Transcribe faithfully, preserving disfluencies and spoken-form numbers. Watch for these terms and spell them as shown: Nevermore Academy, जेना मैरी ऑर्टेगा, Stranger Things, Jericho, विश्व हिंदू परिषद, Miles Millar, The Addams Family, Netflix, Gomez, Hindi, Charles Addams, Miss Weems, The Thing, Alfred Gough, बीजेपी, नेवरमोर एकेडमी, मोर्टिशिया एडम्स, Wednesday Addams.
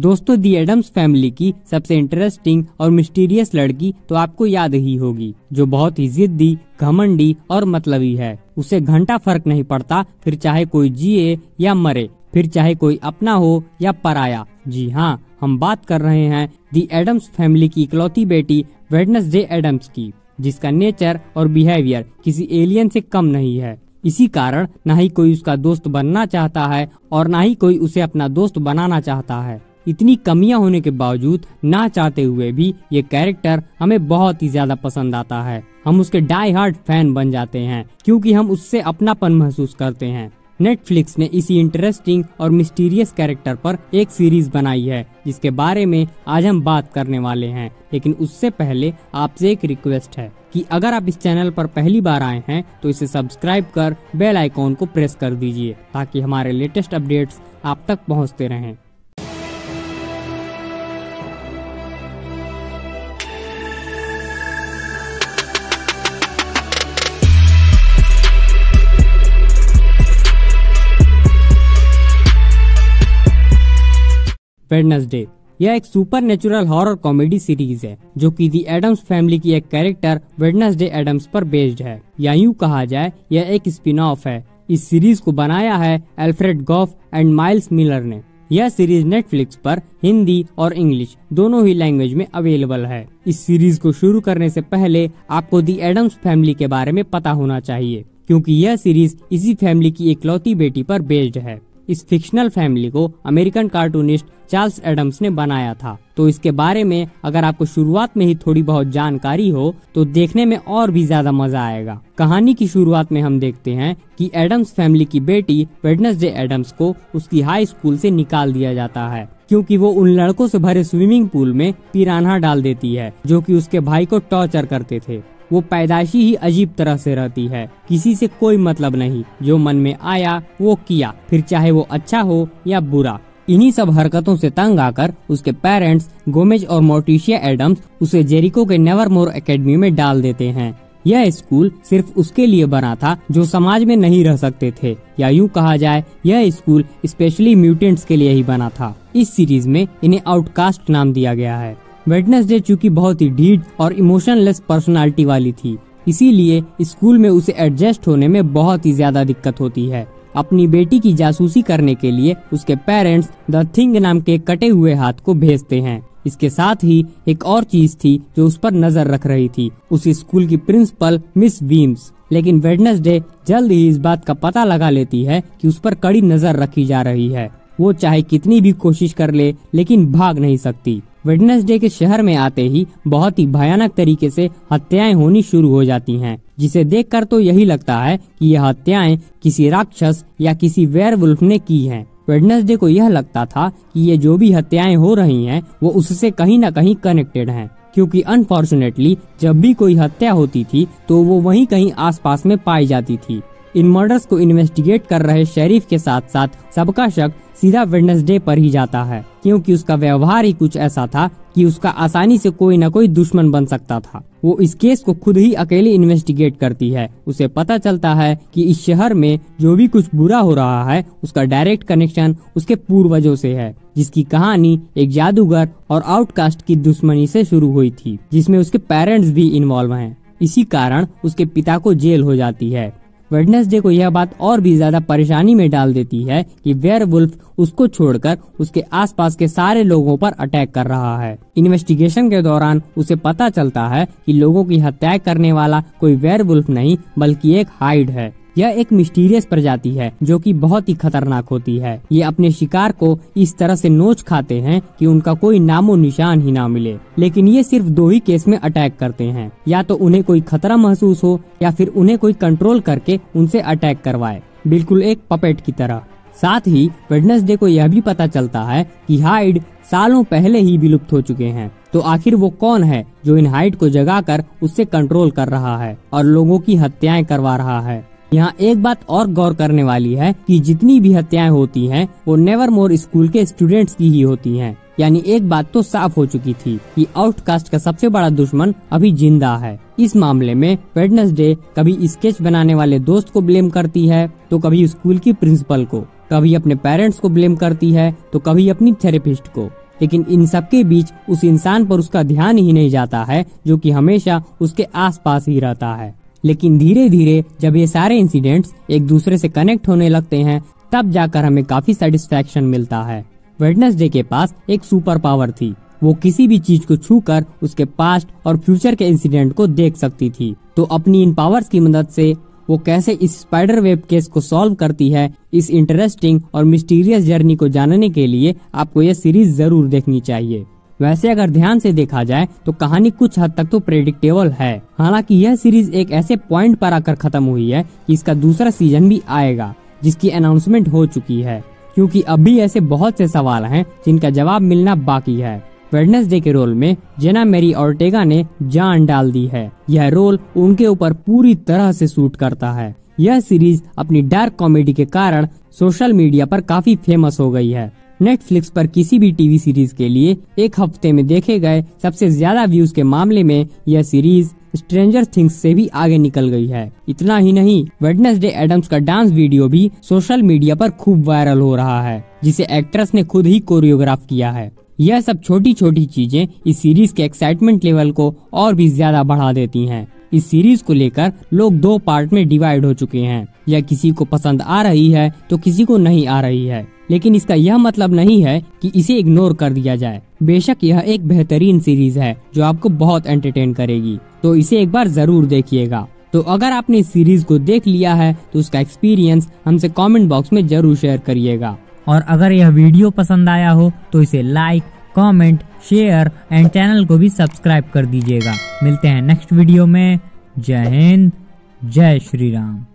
दोस्तों दी Adams family की सबसे इंटरेस्टिंग और मिस्टीरियस लड़की तो आपको याद ही होगी, जो बहुत ही जिद्दी, घमंडी और मतलबी है। उसे घंटा फर्क नहीं पड़ता, फिर चाहे कोई जिए या मरे, फिर चाहे कोई अपना हो या पराया। जी हाँ, हम बात कर रहे हैं दी एडम्स फैमिली की इकलौती बेटी वेडनेसडे एडम्स की, जिसका नेचर और बिहेवियर किसी एलियन से कम नहीं है। इसी कारण न ही कोई उसका दोस्त बनना चाहता है और न ही कोई उसे अपना दोस्त बनाना चाहता है। इतनी कमियां होने के बावजूद ना चाहते हुए भी ये कैरेक्टर हमें बहुत ही ज्यादा पसंद आता है। हम उसके डाई हार्ड फैन बन जाते हैं क्योंकि हम उससे अपनापन महसूस करते हैं। नेटफ्लिक्स ने इसी इंटरेस्टिंग और मिस्टीरियस कैरेक्टर पर एक सीरीज बनाई है, जिसके बारे में आज हम बात करने वाले हैं। लेकिन उससे पहले आपसे एक रिक्वेस्ट है कि अगर आप इस चैनल पर पहली बार आए हैं तो इसे सब्सक्राइब कर बेल आइकॉन को प्रेस कर दीजिए, ताकि हमारे लेटेस्ट अपडेट्स आप तक पहुँचते रहें। वेडनेसडे यह एक सुपरनेचुरल हॉरर कॉमेडी सीरीज है, जो कि दी एडम्स फैमिली की एक कैरेक्टर वेडनेसडे एडम्स पर बेस्ड है, या यूं कहा जाए यह एक स्पिन ऑफ है। इस सीरीज को बनाया है Alfred Gough and Miles Millar ने। यह सीरीज नेटफ्लिक्स पर हिंदी और इंग्लिश दोनों ही लैंग्वेज में अवेलेबल है। इस सीरीज को शुरू करने से पहले आपको दी एडम्स फैमिली के बारे में पता होना चाहिए, क्योंकि यह सीरीज इसी फैमिली की इकलौती बेटी पर बेस्ड है। इस फिक्शनल फैमिली को अमेरिकन कार्टूनिस्ट चार्ल्स एडम्स ने बनाया था, तो इसके बारे में अगर आपको शुरुआत में ही थोड़ी बहुत जानकारी हो तो देखने में और भी ज्यादा मजा आएगा। कहानी की शुरुआत में हम देखते हैं कि एडम्स फैमिली की बेटी वेडनेसडे एडम्स को उसकी हाई स्कूल से निकाल दिया जाता है, क्योंकि वो उन लड़कों से भरे स्विमिंग पूल में पिरान्हा डाल देती है, जो कि उसके भाई को टॉर्चर करते थे। वो पैदाइशी ही अजीब तरह से रहती है, किसी से कोई मतलब नहीं, जो मन में आया वो किया, फिर चाहे वो अच्छा हो या बुरा। इन्हीं सब हरकतों से तंग आकर उसके पेरेंट्स गोमेज और मोर्टिशिया एडम्स उसे जेरिको के नेवरमोर एकेडमी में डाल देते हैं। यह स्कूल सिर्फ उसके लिए बना था जो समाज में नहीं रह सकते थे, या यूं कहा जाए यह स्कूल स्पेशली म्यूटेंट्स के लिए ही बना था। इस सीरीज में इन्हें आउटकास्ट नाम दिया गया है। वेडनेसडे चूंकि बहुत ही ढीठ और इमोशनलेस पर्सनालिटी वाली थी, इसीलिए स्कूल में उसे एडजस्ट होने में बहुत ही ज्यादा दिक्कत होती है। अपनी बेटी की जासूसी करने के लिए उसके पेरेंट्स द थिंग नाम के कटे हुए हाथ को भेजते हैं। इसके साथ ही एक और चीज थी जो उस पर नजर रख रही थी, उस स्कूल की प्रिंसिपल मिस वीम्स। लेकिन वेडनेसडे जल्द ही इस बात का पता लगा लेती है कि उस पर कड़ी नजर रखी जा रही है। वो चाहे कितनी भी कोशिश कर ले, लेकिन भाग नहीं सकती। वेडनेसडे के शहर में आते ही बहुत ही भयानक तरीके से हत्याएं होनी शुरू हो जाती हैं, जिसे देखकर तो यही लगता है कि ये हत्याएं किसी राक्षस या किसी वेयरवुल्फ ने की हैं। वेडनेसडे को यह लगता था कि ये जो भी हत्याएं हो रही हैं, वो उससे कहीं न कहीं कनेक्टेड हैं, क्योंकि अनफॉर्चुनेटली जब भी कोई हत्या होती थी तो वो वहीं कहीं आसपास में पाई जाती थी। इन मर्डर्स को इन्वेस्टिगेट कर रहे शेरिफ के साथ साथ सबका शक सीधा वेडनेसडे पर ही जाता है, क्योंकि उसका व्यवहार ही कुछ ऐसा था कि उसका आसानी से कोई न कोई दुश्मन बन सकता था। वो इस केस को खुद ही अकेले इन्वेस्टिगेट करती है। उसे पता चलता है कि इस शहर में जो भी कुछ बुरा हो रहा है उसका डायरेक्ट कनेक्शन उसके पूर्वजों से है, जिसकी कहानी एक जादूगर और आउटकास्ट की दुश्मनी से शुरू हुई थी, जिसमें उसके पेरेंट्स भी इन्वॉल्व हैं। इसी कारण उसके पिता को जेल हो जाती है। वेडनेसडे को यह बात और भी ज्यादा परेशानी में डाल देती है कि वेयरवुल्फ उसको छोड़कर उसके आसपास के सारे लोगों पर अटैक कर रहा है। इन्वेस्टिगेशन के दौरान उसे पता चलता है कि लोगों की हत्या करने वाला कोई वेयरवुल्फ नहीं बल्कि एक हाइड है। यह एक मिस्टीरियस प्रजाति है जो कि बहुत ही खतरनाक होती है। ये अपने शिकार को इस तरह से नोच खाते हैं कि उनका कोई नामो निशान ही ना मिले। लेकिन ये सिर्फ दो ही केस में अटैक करते हैं, या तो उन्हें कोई खतरा महसूस हो या फिर उन्हें कोई कंट्रोल करके उनसे अटैक करवाए, बिल्कुल एक पपेट की तरह। साथ ही वेडनेसडे को यह भी पता चलता है कि हाइड सालों पहले ही विलुप्त हो चुके हैं, तो आखिर वो कौन है जो इन हाइड को जगाकर उससे कंट्रोल कर रहा है और लोगों की हत्याएं करवा रहा है। यहाँ एक बात और गौर करने वाली है कि जितनी भी हत्याएं होती हैं वो नेवरमोर स्कूल के स्टूडेंट्स की ही होती हैं। यानी एक बात तो साफ हो चुकी थी कि आउटकास्ट का सबसे बड़ा दुश्मन अभी जिंदा है। इस मामले में वेडनेसडे कभी स्केच बनाने वाले दोस्त को ब्लेम करती है, तो कभी स्कूल की प्रिंसिपल को, कभी अपने पेरेंट्स को ब्लेम करती है, तो कभी अपनी थेरेपिस्ट को। लेकिन इन सब के बीच उस इंसान पर उसका ध्यान ही नहीं जाता है जो कि हमेशा उसके आसपास ही रहता है। लेकिन धीरे धीरे जब ये सारे इंसिडेंट्स एक दूसरे से कनेक्ट होने लगते हैं तब जाकर हमें काफी सेटिस्फेक्शन मिलता है। वेडनेसडे के पास एक सुपर पावर थी, वो किसी भी चीज को छूकर उसके पास्ट और फ्यूचर के इंसिडेंट को देख सकती थी। तो अपनी इन पावर्स की मदद से वो कैसे इस स्पाइडर वेब केस को सॉल्व करती है, इस इंटरेस्टिंग और मिस्टीरियस जर्नी को जानने के लिए आपको यह सीरीज जरूर देखनी चाहिए। वैसे अगर ध्यान से देखा जाए तो कहानी कुछ हद तक तो प्रेडिक्टेबल है, हालांकि यह सीरीज एक ऐसे पॉइंट पर आकर खत्म हुई है कि इसका दूसरा सीजन भी आएगा जिसकी अनाउंसमेंट हो चुकी है, क्योंकि अभी ऐसे बहुत से सवाल हैं जिनका जवाब मिलना बाकी है। वेडनेसडे के रोल में जेना मैरी ऑर्टेगा ने जान डाल दी है, यह रोल उनके ऊपर पूरी तरह से सूट करता है। यह सीरीज अपनी डार्क कॉमेडी के कारण सोशल मीडिया पर काफी फेमस हो गई है। नेटफ्लिक्स पर किसी भी टीवी सीरीज के लिए एक हफ्ते में देखे गए सबसे ज्यादा व्यूज के मामले में यह सीरीज स्ट्रेंजर थिंग्स से भी आगे निकल गई है। इतना ही नहीं, वेडनेसडे एडम्स का डांस वीडियो भी सोशल मीडिया पर खूब वायरल हो रहा है, जिसे एक्ट्रेस ने खुद ही कोरियोग्राफ किया है। यह सब छोटी छोटी चीजें इस सीरीज के एक्साइटमेंट लेवल को और भी ज्यादा बढ़ा देती हैं। इस सीरीज को लेकर लोग दो पार्ट में डिवाइड हो चुके हैं, यह किसी को पसंद आ रही है तो किसी को नहीं आ रही है, लेकिन इसका यह मतलब नहीं है कि इसे इग्नोर कर दिया जाए। बेशक यह एक बेहतरीन सीरीज है जो आपको बहुत एंटरटेन करेगी, तो इसे एक बार जरूर देखिएगा। तो अगर आपने इस सीरीज को देख लिया है तो उसका एक्सपीरियंस हमसे कमेंट बॉक्स में जरूर शेयर करिएगा। और अगर यह वीडियो पसंद आया हो तो इसे like, comment, share and channel को भी सब्सक्राइब कर दीजिएगा। मिलते हैं नेक्स्ट वीडियो में। जय हिंद, जय श्री राम।